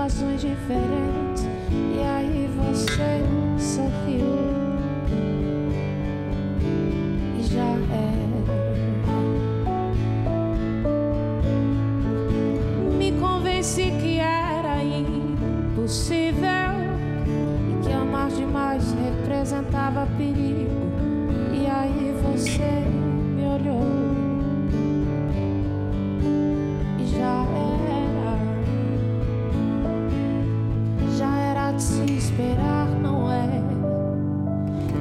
razões diferentes, e aí você sorriu e já era. Me convenci que era impossível e que amar demais representava perigo, e aí você me olhou. Se esperar não é.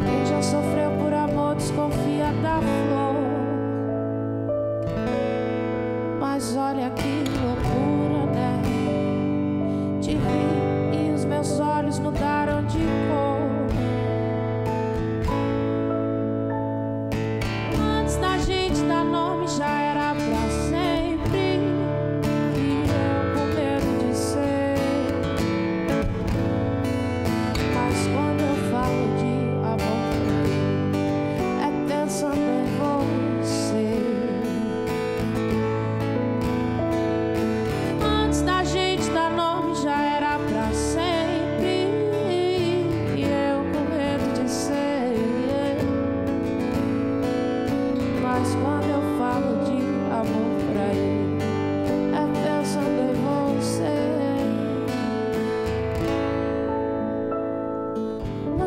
Quem já sofreu por amor desconfia da flor. Mas olha que loucura, né? Te vi e os meus olhos mudaram de cor. Antes da gente dar nome já era pra sempre.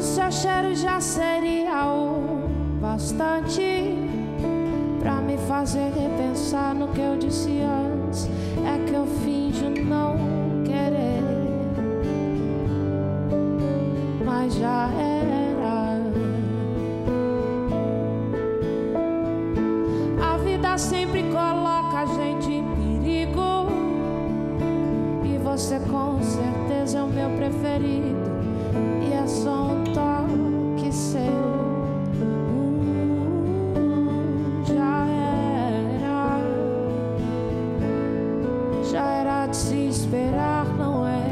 Seu cheiro já seria o bastante pra me fazer repensar no que eu disse antes. É que eu finjo não querer, mas já era. A vida sempre coloca a gente em perigo, e você com certeza é o meu preferido. E é só um toque seu. Já era. Já era de se esperar, não é?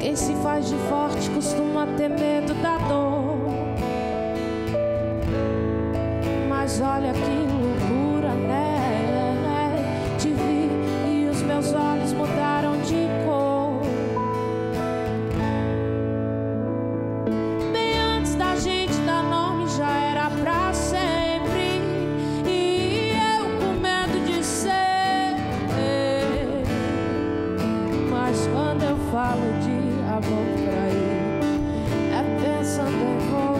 Quem se faz de forte costuma ter medo da dor. Mas olha que loucura, né? Te vi e os meus olhos mudaram de cor. Quando eu falo de amor pra ir, é pensando em você.